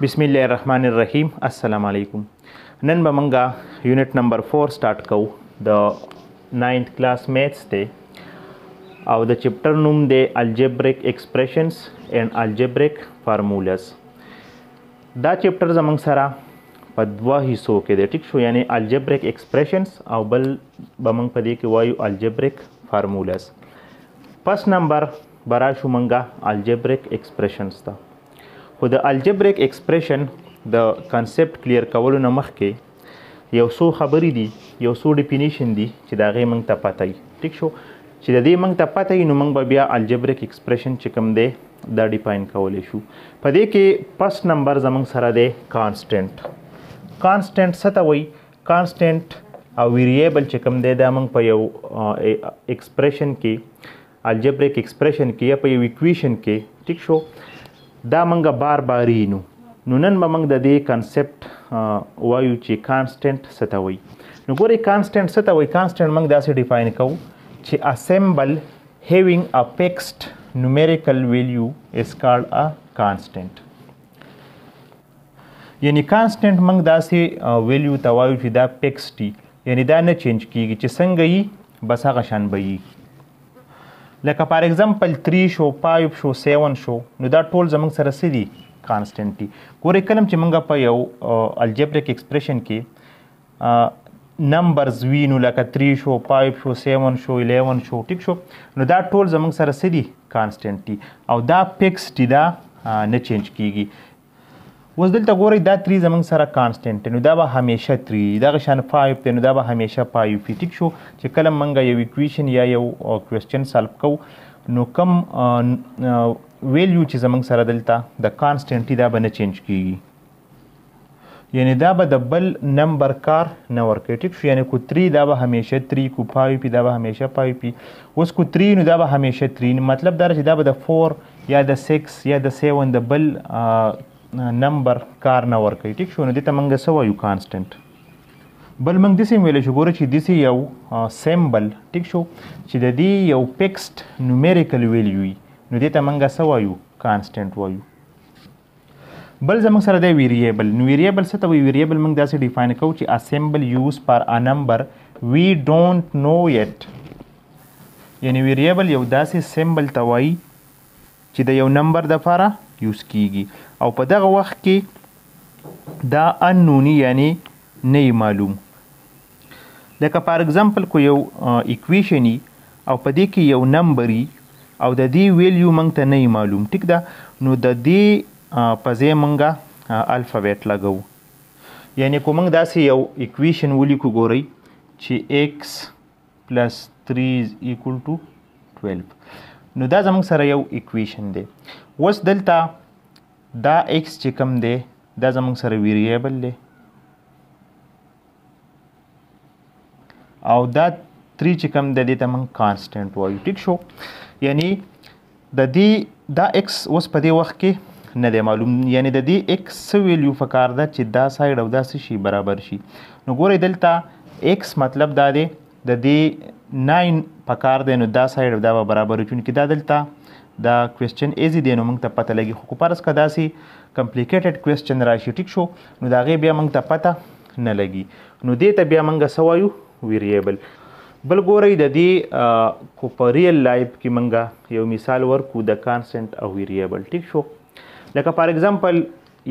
Bismillahirrahmanirrahim. Assalamu alaikum. Nan Bamanga unit number 4 start kau the 9th class maths te aw the chapter num de algebraic expressions and algebraic formulas. Da chapter zamang sara padwa hiso ke de tik shu yani algebraic expressions aw bal bamang pade ke wayu algebraic formulas. First number bara shu manga algebraic expressions ta. For the algebraic expression, the concept clear kawalo na makhke yaso khabari di yaso definition di chidage mang tapatai tik sho chidade mang tapatai no mang babia algebraic expression chikam de da define kawale shu pade ke first number zamang sara de constant satawai constant a variable chikam de da mang payo expression ke algebraic expression ke ya payo equation ke tik sho da manga barbarino nunan mamang da de concept wayu che constant satawai no gore constant satawai constant mang da se define kau che a symbol having a fixed numerical value is called a constant yani constant mang da se value tawayu che da fixed yani da na change ki che sangai basa gashan bai like for example 3 show 5 show 7 show no that all among sarasidi constantly gore kalam chimanga payo algebraic expression ke numbers we no like 3 show 5 show 7 show 11 show tick show no that all among sarasidi constantly aw da fixed da na change kigi was delta gore da 3 among sara constant no da ba hamesha 3 da shan 5 te no da ba hamesha 5 ठीक शो जे कलम मंगा ये equation या यो question solve को नो कम value चीज मंग सारा दलता द कांस्टेंट दा बने चेंज की यानी दा ब डबल नंबर कार नवर के ठीक यानी को 3 दा ब हमेशा 3 को 5 पी दा ब हमेशा 5 पी उसको 3 नु दा ब हमेशा 3 मतलब दर दा ब द 4 या द 6 या द 7 डबल नंबर कार नवर के ठीक शो नु दे तमंग सो यू कांस्टेंट बल मंग दिसि मेले शुगोर छि दिसि यव सिंबल ठीक शो छि ददी यव फिक्स्ड न्यूमेरिकल वैल्यू नु देता मंगा सवायु कांस्टेंट वायु बल जमंग सर दे वेरिएबल नु वेरिएबल से तव वेरिएबल मंग दासे डिफाइन कउ छि a symbol use for a number we don't know yet यानी वेरिएबल यव दासे सिंबल तवई छि द यव नंबर दफारा यूज कीगी औ पदग वख की दा अननोनी यानी नहीं मालूम लेका फॉर एग्जांपल को यो इक्वेशनी او पदे की यो नंबरी او د दी वैल्यू मंग त नहीं मालूम ठीक दा नो د दी पजे मंगा अल्फाबेट लगाऊ यानी को मंग दास यो इक्वेशन वली को गोरी छ x + 3 = 12 नो दा जमंग सरा यो इक्वेशन दे वस डेल्टा दा x चिकम दे दा जमंग सरा वेरिएबल ले और दा 3 चिकम दे देता मंग कांस्टेंट वायु ठीक शो यानी द दी दा एक्स उस पदे वक्त के न दे मालूम यानी द दी एक्स वैल्यू फकार दा च दा साइड औ दा से शी बराबर शी नो गोरे दलता एक्स मतलब दा दे द दी 9 फकार दे नो दा साइड औ दा बराबर चुन कि दा दलता दा क्वेश्चन इजी दे नो मंग त पता लगी को परस का दासी कॉम्प्लिकेटेड क्वेश्चन राशि ठीक शो नो दागे बे मंग त पता न लगी नो दे त बे मंग सवायु वेरिएबल बल गोरई द दी को पर रियल लाइफ की मंगा यो मिसाल वर को द कांस्टेंट अ वेरिएबल ठीक शो लाइक फॉर एग्जांपल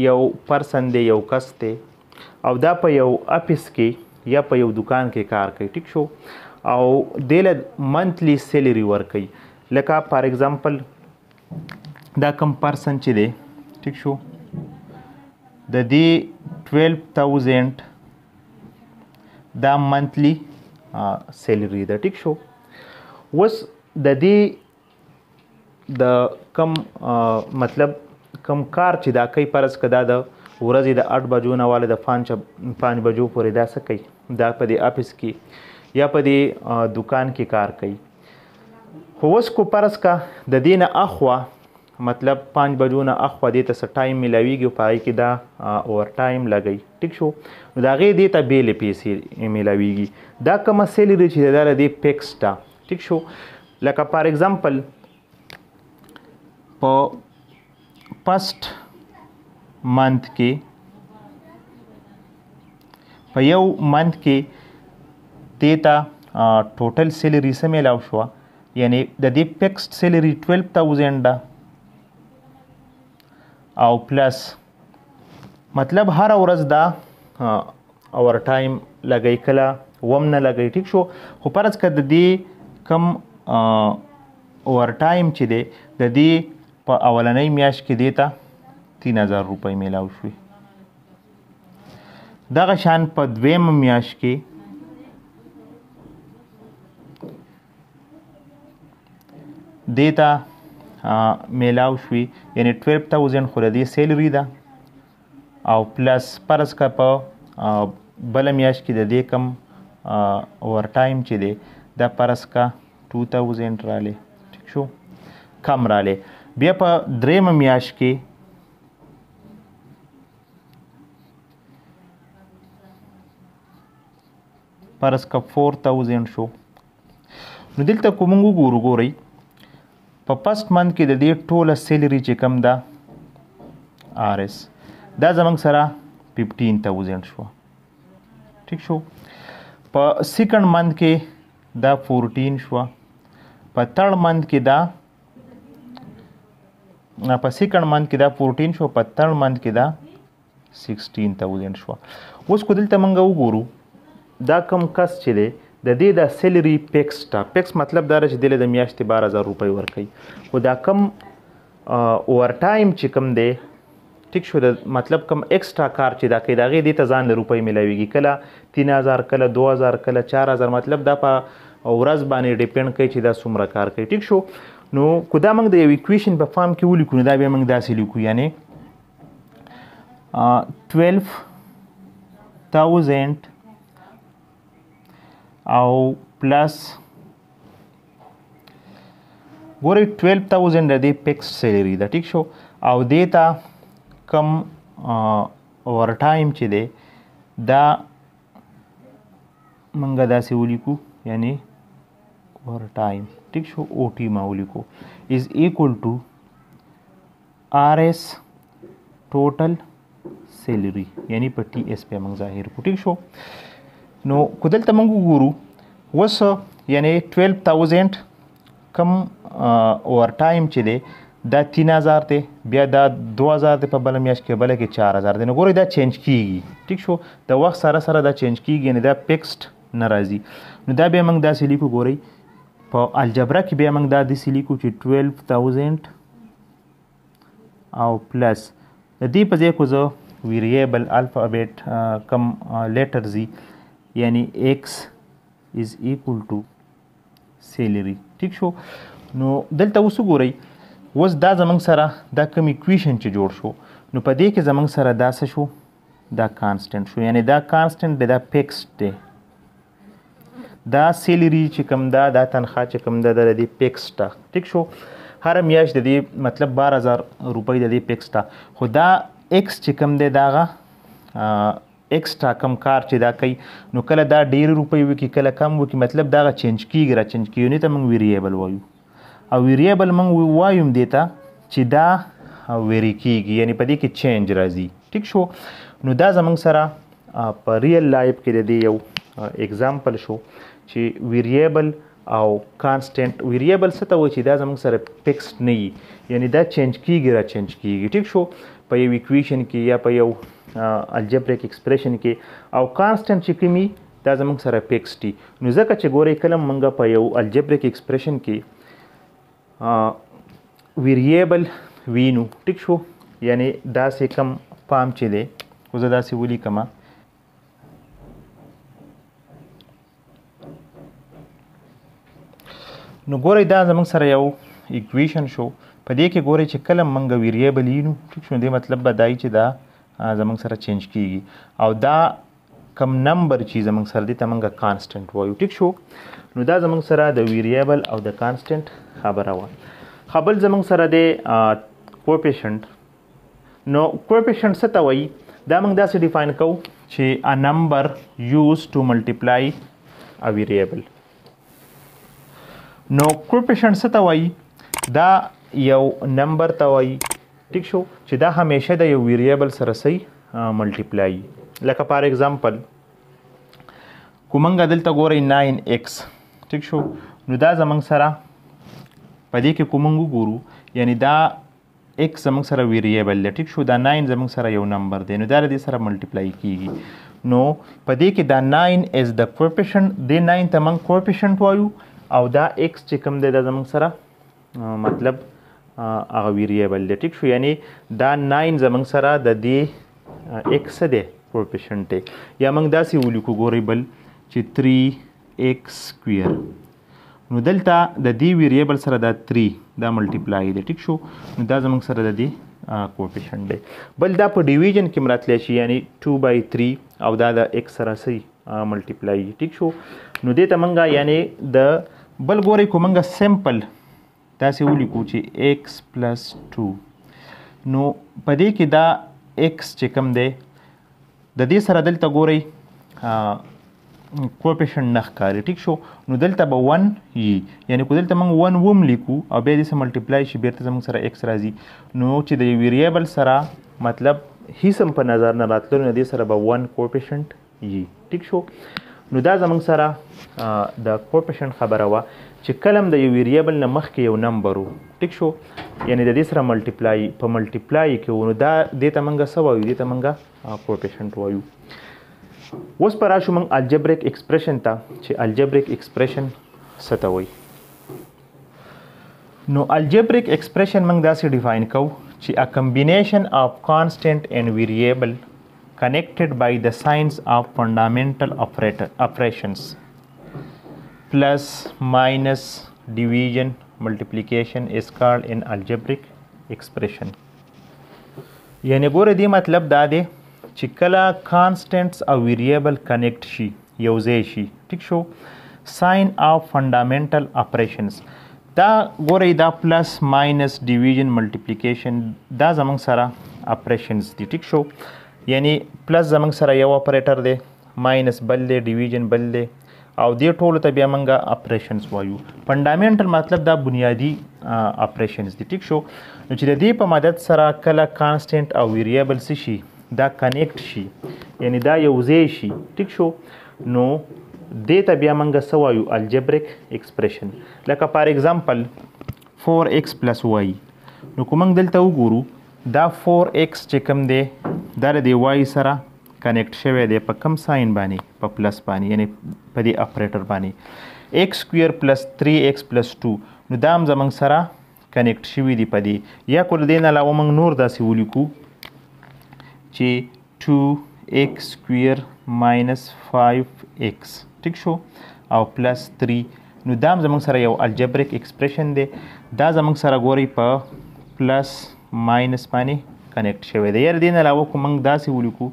यो पर्सन दे यो कस्ते औ दा प यो ऑफिस की या प यो दुकान के कार के ठीक शो औ देले मंथली सैलरी वर कई लाइक फॉर एग्जांपल द कम पर्सन च दे ठीक शो द दी 12000 the monthly salary the tick show was the day the come matlab kam kar chi da kai paras kada da urazi da 8 bajo na wale da 5 bajo pore da sakai da pade office ki ya pade dukan ki kar kai was ko paras ka da dina akhwa मतलब 5 بجو نه اخوا دې ته څه ټایم میلاویږي او په هغې کې دا اوور ټایم لګوي. ټیک شو، نو د هغې دې ته بیلې پیسې میلاویږي. دا کومه سیلري چې دی دا له دې فکس ده. ټیک شو، لکه فار اګزامپل په فسټ منت کې په یو منت کې دې ته ټوټل سیلري څه میلاو شوه، یعنی د دې فکسډ سیلري 12000 ده او پلس مطلب هر ورځ دا اور ټایم لګی کله وم نه لګی. ټیک شو، خو پرځ که د دې کم اور ټایم چې دی د دې په اولنۍ میاشت کې دی ته 3000 روپۍ میلاو شوي. دغه شان په دویم میاشت کې دی ته میلاو شوي، یعنی 12000 خو د دې سیلري ده او پلس پرس که په بله میاشت کې د دې کم اور ټایم چې دی دا پرس که 2000 رالی. ټیک شو، کم رالی. بیا په درېمه میاشت کې پرس که 4000 شو. نو دلته کو مونږ وګورو، ګورئ په فسټ منت کې د دې ټوله سیلري چې کم ده آر اس دا زمونږ سره 15000 شوه. ټیک شو، په سیکنډ منت کې دا 14 شوه، په ترډ منت کې دا په سیکنډ منت کې دا 14 شوه، په ترډ منت کې دا 16000 شوه. اوس کو دلته مونږ وګورو دا کم کس چې دی د دې د سیلري پیکس ته پیکس مطلب دا چې دله د میاشتې 12000 روپۍ ورکوي، خو دا کم اوور ټایم چې کم دی ټیک شو د مطلب کم ایکسټرا کار چې دا کوي د هغې دې ته ځان له روپۍ میلاویږي، کله 3000 کله 2000 کله 4000، مطلب دا په ورځ باندې ډیپینډ کوي چې دا څومره کار کوي. ټیک شو، نو که دا موږ د یو اکویشن په فارم کې ولیکو نو دا بیا موږ داسې لیکو، یعنې 12000 او پلس ګورئ 12000 د دې فکس سیلري ده. ټیک شو، او دې ته کم اوور ټایم چې دی دا موږ داسې ولیکو، یعنې اوور ټایم. ټیک شو، او ټي ما ولیکو از ایکول ټو آر ایس ټوټل سیلري، یعنې په ټي ایس پې موږ ظاهر کړو. ټیک شو، نو که دلته موږ وګورو اوس یعنې 12000 کم اوور ټایم چې دی دا 3000 دی، بیا دا 2000 دی، په بله میاشت کې بله کې 4000 دی. نو ګورئ دا چینج کیږي. ټیک شو، د وخت سره سره دا چینج کیږي، یعنې دا فکسډ نه راځي. نو دا بیا موږ داسې لیکو، ګورئ په الجبرا کې بیا موږ دا داسې لیکو چې 12000 او پلس د دې په ځای کو زه ویریبل الفابیټ کم لیټر زی یعنی x is equal to salary. ٹھیک شو، نو دلته اوس وګورئ اوس دا زمونږ سره دا کم اکویشن چې جوړ شو، نو په دې کې زمونږ سره دا څه شو، دا کانسټنټ شو، یعنې دا کانسټنټ دی، دا فکسډ دی. دا سیلري چې کوم ده دا تنخوا چې کوم ده دا د دې فکسډ ده. ټیک شو، هره میاشت د دې مطلب 12000 روپۍ د دې فکسډ ده، خو دا x چې کوم دی دا هغه ایکسټرا کم کار چې دا کوي، نو کله دا ډېرې روپۍ وکړي کله کم وکړي، مطلب دغه چینج کېږي را چینج کېږي. یونې ته موږ ویریبل وایو، او ویریبل موږ وایو دې ته چې دا ویری کېږي، یعنې په دې کې چینج راځي. ټیک شو، نو دا زموږ سره په ریل لایف کې د دې یو اګزامپل شو چې ویریبل او کانسټنټ. ویریبل څه ته وایي چې دا زموږ سره فکسډ نه وي، یعنې دا چینج کېږي را چینج کېږي. ټیک شو، په یو اکویشن کې یا په یو الجبریک اکسپریشن کې، او کانسټنټ چې کوم وي دا زموږ سره فکس دي. نو ځکه چې ګورئ کله موږ په یو الجبریک اکسپریشن کې ویریبل وینو. ټیک شو، یعنې داسې کم فارم چې دی خو زه داسې ولیکم نو ګورئ دا زموږ سره یو اکویشن شو، په دې کې ګورئ چې کله موږ ویریبل وینو. ټیک شو، دې مطلب به دای چې دا زمونږ سره چینج کیږي، او دا کم نمبر چې زمونږ سره دی ته موږ کانسټنټ وایو. ټیک شو، نو دا زمونږ سره د ویریبل او د کانسټنټ خبره وه. Habal zamang sara de coefficient. No coefficient se tawai da mang da se define kau che a number used to multiply a variable. No coefficient se tawai da yau number tawai ठीक शो चिदा हमेशा दा ये variable सरसई multiply लेका for example कुमंगा दलता गोरे 9x ठीक शो नुदा जमंग सरा पदे के कुमंगु गुरु यानी दा x जमंग सरा वेरिएबल ले ठीक शो दा 9 जमंग सरा यो नंबर दे नुदा रे सरा मल्टीप्लाई कीगी नो पदे के दा 9 इज द कोएफिशिएंट दे 9 तमंग कोएफिशिएंट वायु औ दा x चिकम दे दा जमंग सरा मतलब आगा वेरिएबल दे ठीक शो यानी दा 9 जमंग सरा द दे x दे कोएफिशिएंट या मंग दा सी वुली को गोरेबल च 3x स्क्वायर नु डेल्टा द दी वेरिएबल सरा द 3 दा मल्टीप्लाई दे ठीक शो नु दा जमंग सरा द दी कोएफिशिएंट दे बल दा प डिवीजन के मरातले शी यानी 2/3 औ दा द x सरा सही मल्टीप्लाई ठीक शो नु दे तमंगा यानी द बल गोरे को मंगा सिंपल तासे उली कोचे x plus 2 नो पदे के दा x चेकम दे द दे सरा दलता गोरे कोएफिशिएंट नख कारी ठीक शो नो दलता ब 1 ये यानी को दलता मंग 1 वम लिखू और बे दे से मल्टीप्लाई शि बेरते जम सरा x राजी नो चे द वेरिएबल सरा मतलब ही सम पर नजर न रातलो नो दे सरा ब 1 कोएफिशिएंट ये ठीक शो नो दा जम सरा द कोएफिशिएंट खबरवा چې کلم د یو ویریبل نه مخکې یو نمبر وو ټیک شو یعنی د دې سره ملټیپلای په ملټیپلای کې ونه دا د تمنګه سو وي د تمنګه کوپیشنټ وایو اوس پر راشو موږ الجبریک ایکسپریشن ته چې الجبریک ایکسپریشن ستوي نو الجبریک ایکسپریشن موږ دا سې ډیفاین کو چې ا کمبینیشن اف کانسټنٹ اینڈ ویریبل کنیکټډ بای د ساينس اف فاندامنٹل اپریشنز plus minus division multiplication is called an algebraic expression यानी गोरे दी मतलब दा दे चिकला constants a variable connect she योजे she ठीक शो sign of fundamental operations दा गोरे दा plus minus division multiplication दा जमंग सारा operations दी ठीक शो यानी plus जमंग सारा यो operator दे minus बल दे division बल दे او دې ټول ته بیا منګه اپریشنز وایو فاندامنٹل مطلب دا بنیادی اپریشنز دي ټیک شو نو چې د دې په مدد سره کله کانسټنټ او ویریبل شي دا کنیکټ شي یعنی دا یو ځای شي ټیک شو نو دې ته بیا منګه سو وایو الجبریک ایکسپریشن لکه فار ایگزامپل 4x + y نو کوم دلته وګورو دا 4x چې کوم دی دا د y سره connect شوی دی په کم ساين باندې په پلس باندې یعنی په دې اپریټر باندې x square plus 3x plus 2 نو دا هم زمنګ سره کنیکټ شوی دی په دې یا کول دین علاوه موږ نور داسې ولیکو چې 2x square minus 5x ٹھیک شو او پلس 3 نو دا هم زمنګ سره یو الجبریک ایکسپریشن دی دا زمنګ سره ګوري په پلس ماینس باندې کنیکټ شوی دی یار دین علاوه کوم موږ داسې ولیکو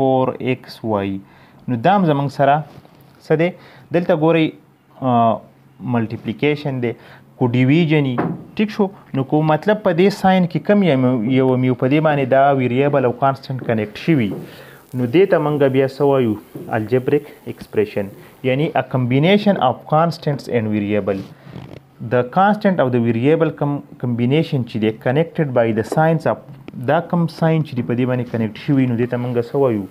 4xy نو دام زمنگ سرا سده دلتا گوری ملٹیپلیکیشن ده کو ڈیویژنی ٹھیک شو نو کو مطلب په دې ساين کې کم یو میو په دې باندې دا ویریبل او کانسټنټ کنیکټ شوی نو دې ته منګه بیا سوایو الجبریک ایکسپریشن یعنی ا کمبینیشن اف کانسټنټس اینڈ ویریبل د کانسټنټ او د ویریبل کمبینیشن چې دی کنیکټډ بای د ساينس اف دا کم ساين چې په دې باندې کنیکټ شوی نو د تمنګ سوایو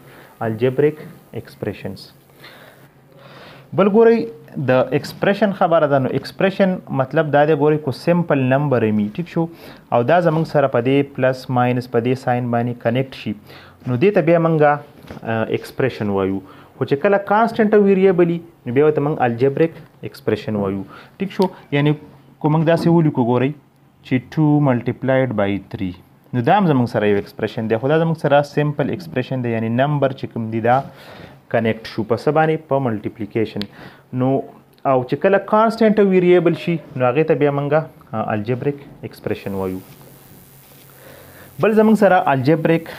الجبریک ایکسپریشنز بل ګوري د ایکسپریشن خبره ده نو ایکسپریشن مطلب دا دی ګوري کو سیمپل نمبر می ټیک شو او دا زمنګ سره په دې پلس ماینس په دې ساين باندې کنیکټ شي نو د ته بیا منګه ایکسپریشن وایو خو چې کله کانسټنټ او ویریبل نو بیا ته منګ الجبریک ایکسپریشن وایو ټیک شو یعنی کومنګ دا سی ولیکو ګوري چې 2 ملټیپلایډ بای 3 نو دا هم زموږ سره یو ایکسپریشن دی خو دا زموږ سره سیمپل ایکسپریشن دی یعنی نمبر چې کوم دی دا کنیکټ شو په څه باندې په ملټیپلیکیشن نو او چې کله کانسټنټ او ویریبل شي نو هغې ته بیا موږ الجبریک ایکسپریشن وایو بل زموږ سره الجبریک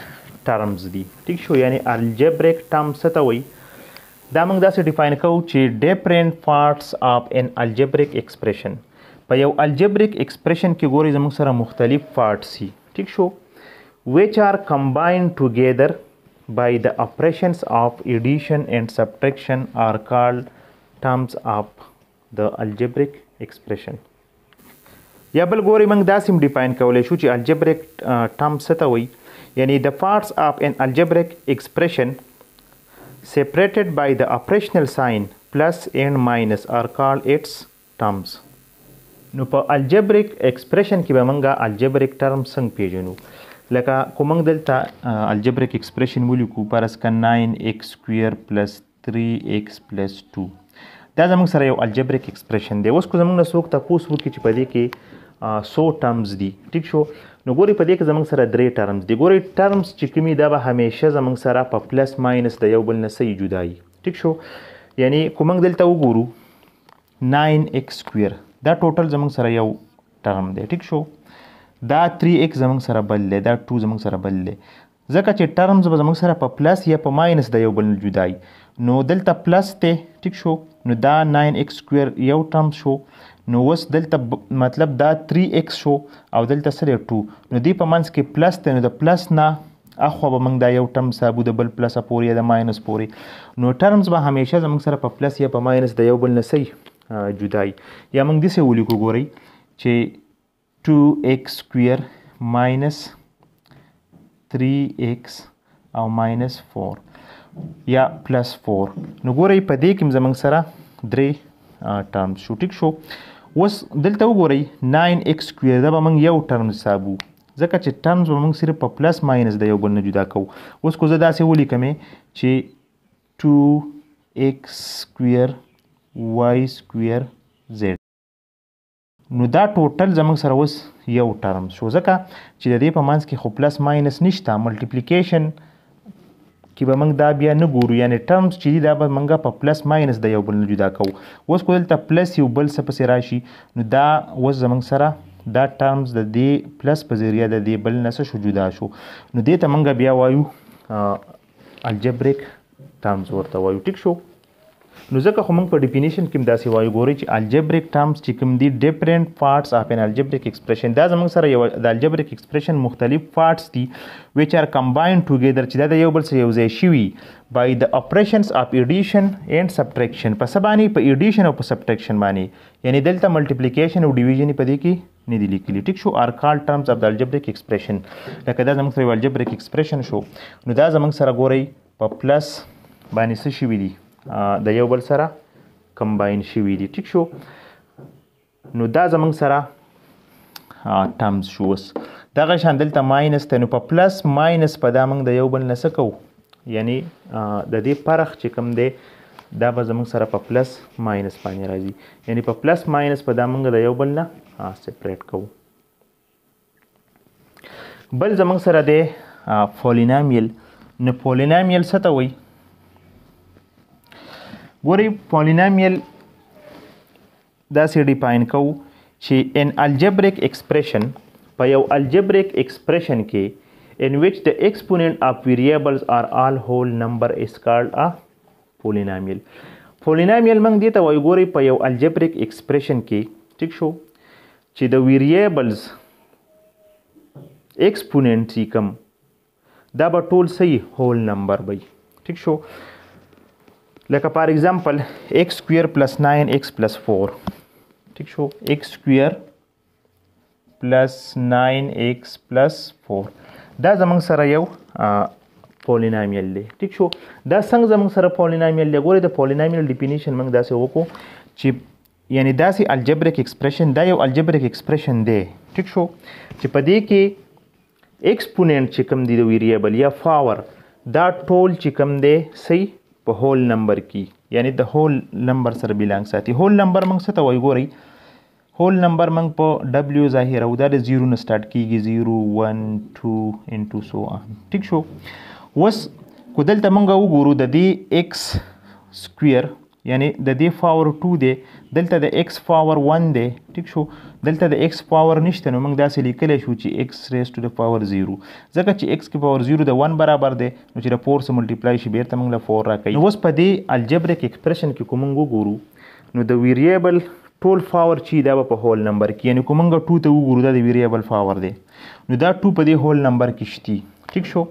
ټرمز دي ټیک شو یعنی الجبریک ټرم څه ته وایي دا موږ داسې ډیفاین کوو چې ډفرنٹ پارټس آف ان الجبریک ایکسپریشن په یو الجبریک اکسپریشن کې ګوري زموږ سره مختلف پارټس دي ٹھیک شو which are combined together by the operations of addition and subtraction are called terms of the algebraic expression. یا بل ګوري موږ دا سم ډیفاین کولای شو چې الجبریک ټرم څه ته وایي یعنی the parts of an algebraic expression separated by the operational sign plus and minus are called its terms. نو په الجبریک اکسپریشن کې به موږ الجبریک ټرم څنګه پیژنو لکه کومنګ دلته الجبریک اکسپریشن ولیکو پر اس ک 9x2 + 3x + 2 دا زموږ سره یو الجبریک اکسپریشن دی. اوس کو زموږ نه څوک تاسو وکړي چې په دې کې 100 ټرمز دي ٹھیک شو نو ګوري په دې کې زموږ سره درې ټرمز دي ګوري ټرمز چې کومې دا به همیشه زموږ سره په پلس ماینس د یو بل نه سي جدایي ٹھیک شو یعنی کومنګ دلته وګورو 9x2 دا ټوټل زموږ سره یو ټرم دی ٹھیک شو دا 3x زموږ سره بل دی دا 2 زموږ سره بل دی ځکه چې ټرمز به زموږ سره په پلس یا په ماینس د یو بل نه جدای نو دلته پلس ته ٹھیک شو نو دا 9x2 یو ټرم شو نو اوس دلته مطلب دا 3x شو او دلته سره 2 نو دی په منځ کې پلس ته نو د پلس نه اخوا به موږ دا یو ټرم صابو د بل پلس پورې یا د ماینس پورې نو ټرمز به همیشه زموږ سره په پلس یا په ماینس د یو بل نه سي جدای یا موږ دې څه ولیکو ګورئ چې 2x2 - 3x - 4 یا +4 نو ګورئ په دې کې زموږ سره درې ټرمز شو ټیک شو. اوس دلته وګورئ 9x2 دا به موږ یو ټرم حسابو ځکه چې ټرمز به موږ صرف په پلس ماینس د یو بل نه جدا کوو. اوس کو زه داسې ولیکم چې 2x2 y2 z نو دا ټوټل زموږ سره اوس یو ټرم شو ځکه چې د دې په منځ کې خو پلس ماینس نشته ملټیپلیکیشن کې به موږ دا بیا نه ګورو یعنی ټرمز چې دي دا به موږ په پلس ماینس د یو بل نه جدا کوو. اوس کو دلته پلس یو بل څه پسې راشي نو دا اوس زموږ سره دا ټرمز د دې پلس په ذریعه د دې بل نه څه شو جدا شو نو دې ته موږ بیا وایو الجبریک ټرمز ورته وایو ټیک شو. نو ځکه خو موږ په ډیفینیشن کې داسې وایو ګورئ چې الجبریک ټرمز چې کوم دي ډیفرنٹ پارټس اف ان الجبریک اکسپریشن دا زموږ سره یو د الجبریک اکسپریشن مختلف پارټس دي ویچ آر کمباینډ ټوګیدر چې دا د یو بل سره یو ځای شوي بای د اپریشنز اف ایډیشن اینډ سبټریکشن په څه باندې په ایډیشن او په سبټریکشن باندې یعنی دلته ملټیپلیکیشن او ډیویژن په دې کې نه دي لیکلي ټیک شو آر کال ټرمز اف د الجبریک اکسپریشن لکه دا زموږ سره یو الجبریک اکسپریشن شو نو دا زموږ سره ګورئ په پلس باندې څه شوي دي د یو بل سره کمباین شوي دي ټیک شو نو دا زموږ سره ټرمز شو. اوس دغه شان دلته ماینس ته نو په پلس ماینس په دا موږ د یو بل نه څه کوو یعنی د دې فرق چې کوم دی دا به زموږ سره په پلس ماینس باندې راځي یعنی په پلس ماینس په دا موږ د یو بل نه سپریډ کوو. بل زموږ سره دی پولینامیل نو پولینامیل څه ته وایي ګورئ پولینامیل داسې ډیفاین کوو چې ان الجبریک اکسپریشن په یو الجبریک اکسپریشن کې ان ویچ د ایکسپوننٹ آف ویریبلز آر آل هول نمبر از کالډ ا پولینامیل. پولینامیل موږ دې ته وایو ګورئ په یو الجبریک اکسپریشن کې ټیک شو چې د ویریبلز ایکسپوننټ چې کوم دا به ټول صحیح هول نمبر وي ټیک شو لکه فار ایگزامپل x2 + 9x + 4 ٹھیک شو x2 + 9x + 4 دا زمنګ سره یو پولینامیل دی ٹھیک شو دا څنګه زمنګ سره پولینامیل دی ګوره د پولینامیل ډیفینیشن موږ داسې وکړو چې یعنی داسې الجبریک اکسپریشن دا یو الجبریک اکسپریشن دی ٹھیک شو چې په دې کې ایکسپوننټ چې کوم دی د ویریبل یا پاور دا ټول چې کوم دی صحیح په هول نمبر کې یعنی د هول نمبر سره بیلانګ ساتي. هول نمبر موږ څه ته وایو ګورئ هول نمبر موږ په ډبلیو ظاهر او دا د 0 نه سٹارټ کیږي 0 1 2 انټو سو ان ٹھیک شو. اوس کو دلته موږ وګورو د دې x سکوير یعنی د دې پاور 2 دی دلته د x پاور 1 دی ٹھیک شو دلته د x پاور نشته نو موږ داسې لیکلی شو چې x⁴ ځکه چې x کې پاور 0 د 1 برابر دی نو چې د 4 سره ملټیپلای شي بیرته موږ له 4 راکوي. نو اوس په دې الجبریک اکسپریشن کې کوم موږ وګورو نو د ویریبل ټول پاور چی دا په هول نمبر کې یعنی کومنګ 2 ته وګورو دا د ویریبل پاور دی نو دا 2 په دې هول نمبر کې شته ٹھیک شو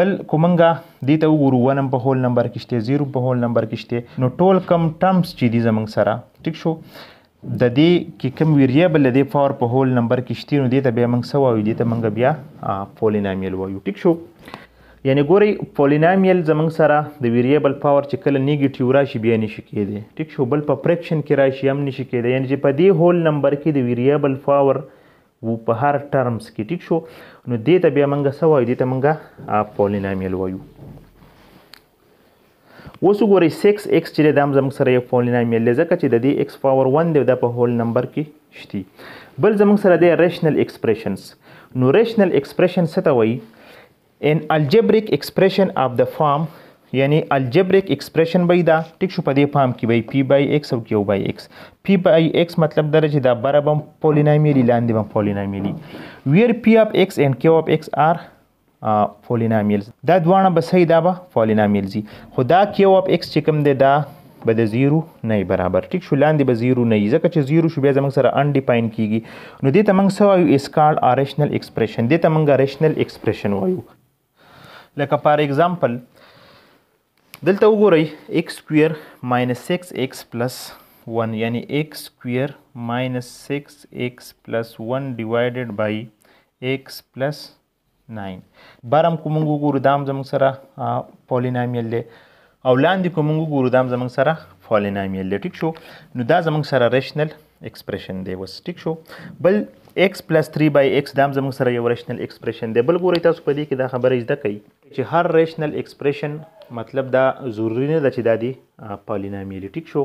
بل کومنګ دې ته وګورو 1 په هول نمبر کې شته 0 په هول نمبر کې شته نو ټول کم ټرمز چې دي زمنګ سره ٹھیک شو د دې کې کوم ویریبل د پاور په هول نمبر کې شته نو دې ته به موږ سوال دې ته موږ بیا پولینومیل وایو ٹھیک شو یعنی ګوري پولینومیل زمنګ سره د ویریبل پاور چې کله نیگیټیو راشي بیا نشي کېدی ټیک شو بل په فریکشن کې راشي هم نشي کېدی یعنی چې په دې هول نمبر کې د ویریبل پاور وو په هر ټرمز کې ټیک شو نو دې ته بیا موږ څه وایو دې ته موږ پولینومیل وایو اوس وګورئ 6x چې دا زموږ سره یو پولینومیل دی ځکه چې د دې x پاور 1 دی دا په هول نمبر کې شته بل زموږ سره دی ریشنل ایکسپریشنز نو ریشنل ایکسپریشن څه ته وایي an algebraic expression of the form یعنی algebraic expression بای دا ٹک شو پا دے فارم کی بای p by x او q by x p by x مطلب در چی دا برا بم پولینومیلی لاندی بم پولینومیلی where p of x and q of x are polynomials دا دوانا بسای دا با پولینومیل زی خو دا q of x چکم دے دا با دا 0 نئی برابر ٹک شو لاندی با 0 نئی زکا چی 0 شو بیاز منگ سر undefined کی گی نو دیتا منگ سوایو is called a rational expression دیتا منگ rational expression وایو لکه فار ایگزامپل دلته وګورئ x square minus 6x plus 1 یعنی x square minus 6x plus 1 divided by x plus 9 بارم کو موږ وګورو دام زموږ سره پولینومیل دی او لاندې کو موږ وګورو دام زموږ سره پولینومیل دی ټیک شو نو دا زموږ سره ریشنل ایکسپریشن دی وس ټیک شو بل x plus 3 by x دام زموږ سره یو ریشنل ایکسپریشن دی بل ګورئ تاسو په دې کې دا خبره زده کوي چې هر ریشنل ایکسپریشن مطلب دا ضروری نه ده چې دا دی پولینومیل ټیک شو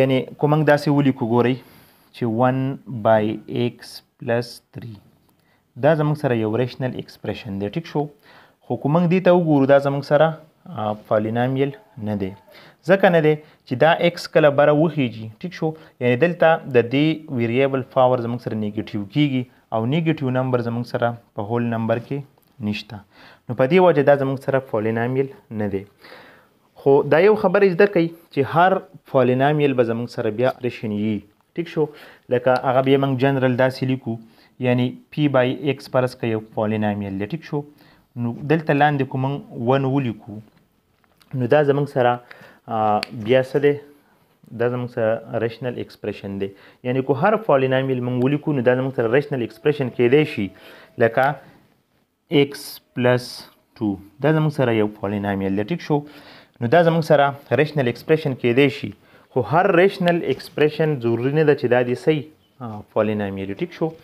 یعنی کومنګ داسې ولیکو ګورئ چې 1 by x plus 3 دا زموږ سره یو ریشنل ایکسپریشن دی ټیک شو خو کومنګ دې ته وګورو دا زموږ سره پولینومیل نه دی ځکه نه دی چې دا x کله بره وخیږي ټیک شو یعنی دلته د دې ویریبل پاور زموږ سره نیګیټیو کیږي او نیګیټیو نمبر زموږ سره په هول نمبر کې نشته نو په دې وجه دا زموږ سره پولینومیل نه دی خو دا یو خبره زده کوي چې هر پولینومیل به زموږ سره بیا ریشن یي ټیک شو لکه هغه بیا موږ جنرال داسې لیکو یعنی پی بای ایکس فرض که یو پولینومیل دی ټیک شو نو دلته لاندې کو موږ ون ولیکو نو دا زموږ سره بیا څه دی دا زموږ سره ریشنل ایکسپریشن دی یعنی کو هر پولینومیل موږ ولیکو نو دا زموږ سره ریشنل ایکسپریشن کیدای شي لکه x plus 2 دا زموږ سره یو پولینومیل دی ټیک شو نو دا زموږ سره ریشنل ایکسپریشن کېدای شي خو هر ریشنل ایکسپریشن ضروري نه ده چې دا دې صحیح پولینومیل ټیک شو